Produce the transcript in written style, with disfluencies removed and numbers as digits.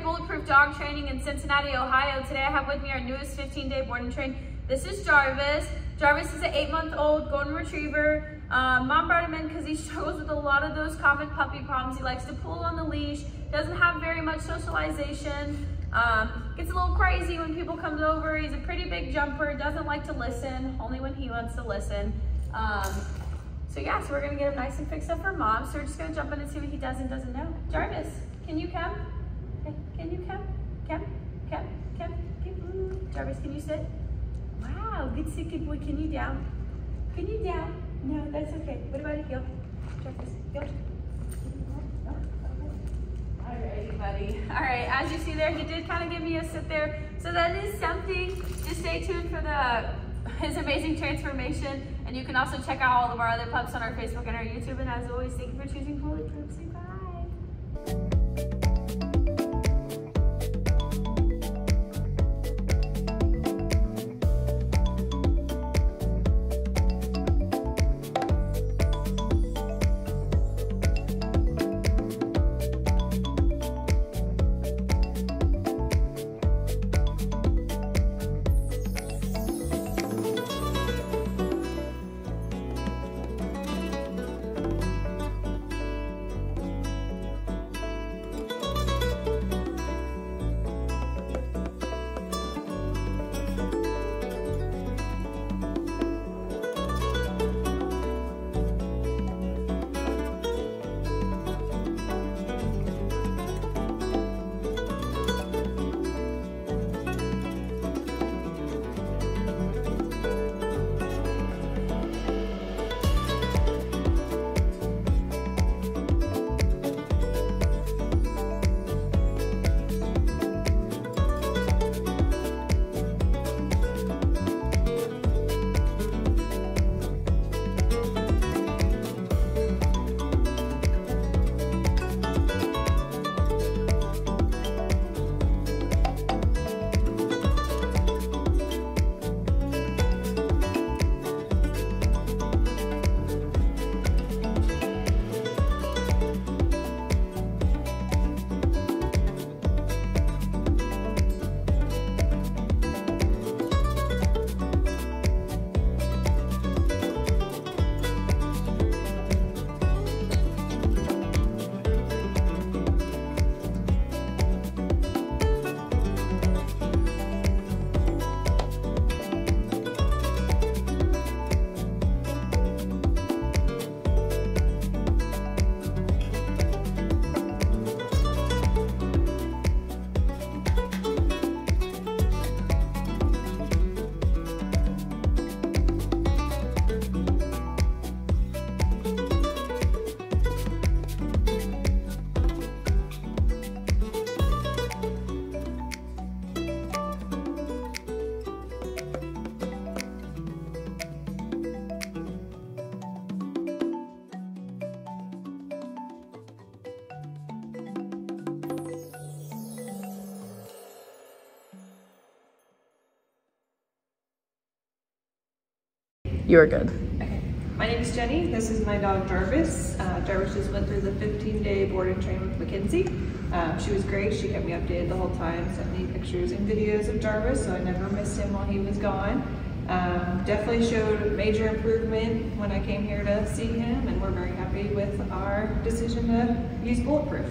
at Bulletproof Dog Training in Cincinnati, Ohio. Today I have with me our newest 15-day board and train. This is Jarvis. Jarvis is an 8-month-old golden retriever. Mom brought him in because he struggles with a lot of those common puppy problems. He likes to pull on the leash, doesn't have very much socialization, gets a little crazy when people come over. He's a pretty big jumper, doesn't like to listen, only when he wants to listen. So we're gonna get him nice and fixed up for mom. So we're just gonna jump in and see what he does and doesn't know. Jarvis, can you come? Can you come? Come. Jarvis, can you sit? Wow, good sit, good boy. Can you down? Can you down? No, that's okay. What about a heel? Jarvis, heel. Alrighty, buddy. Alright, as you see there, he did kind of give me a sit there. So that is something. Just stay tuned for his amazing transformation. And you can also check out all of our other pups on our Facebook and our YouTube. And as always, thank you for choosing Holy Pups. Say bye. You are good. Okay. My name is Jenny. This is my dog Jarvis. Jarvis just went through the 15-day board and train with McKenzie. She was great. She kept me updated the whole time, sent me pictures and videos of Jarvis, so I never missed him while he was gone. Definitely showed major improvement when I came here to see him, and we're very happy with our decision to use Bulletproof.